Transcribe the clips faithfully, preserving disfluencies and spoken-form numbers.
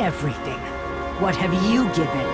everything. What have you given?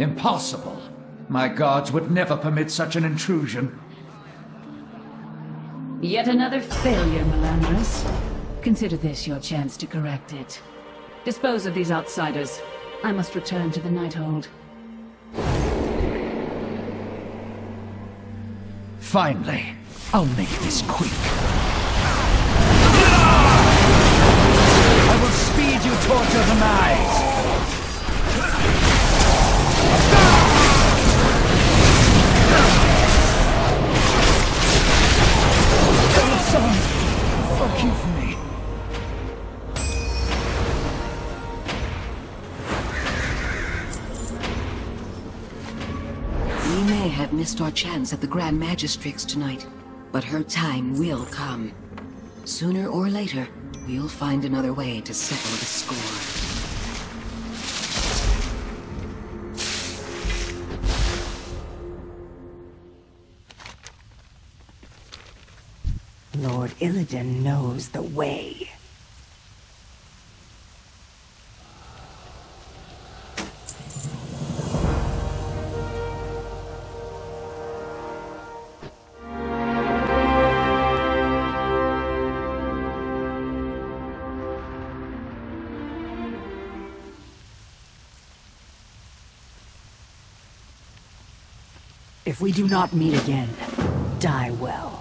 Impossible. My gods would never permit such an intrusion. Yet another failure, Melanaris. Consider this your chance to correct it. Dispose of these outsiders. I must return to the Nighthold. Finally, I'll make this quick. I will speed you toward your demise. Son, forgive me. We may have missed our chance at the Grand Magistrix tonight, but her time will come. Sooner or later, we'll find another way to settle the score. Lord Illidan knows the way. If we do not meet again, die well.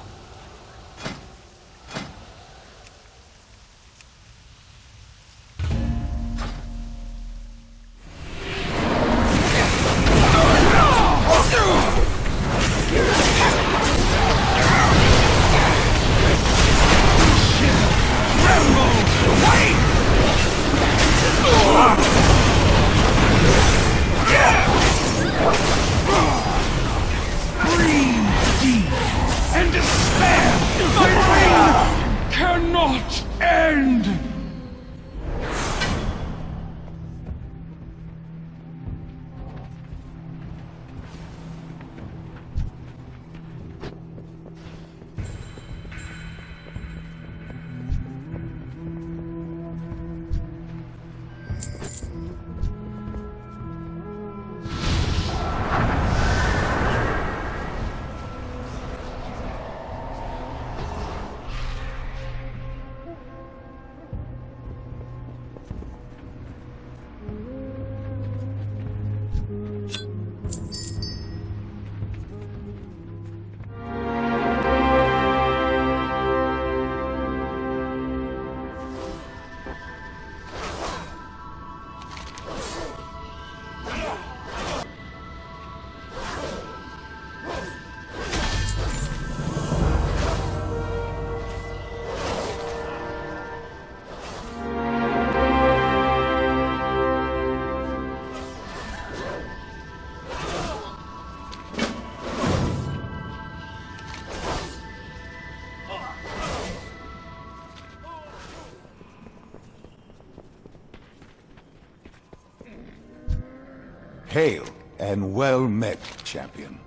Hail, and well met, champion.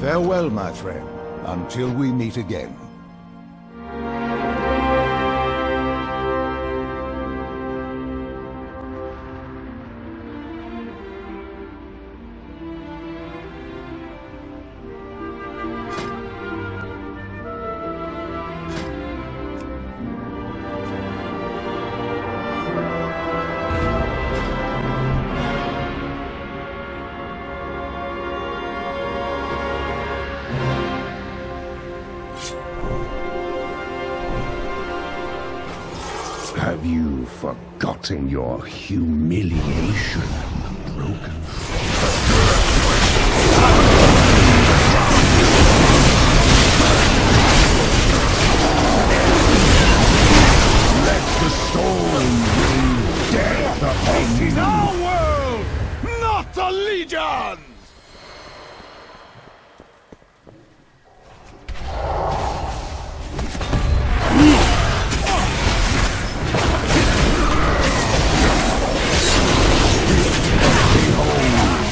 Farewell, my friend, until we meet again. Have you forgotten your humiliation and broken? Let the storm bring death upon you! This is our world, not the Legion! Behold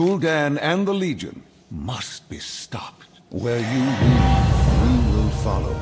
Gul'dan and the Legion must be stopped. Where you lead, we will follow.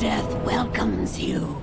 Death welcomes you.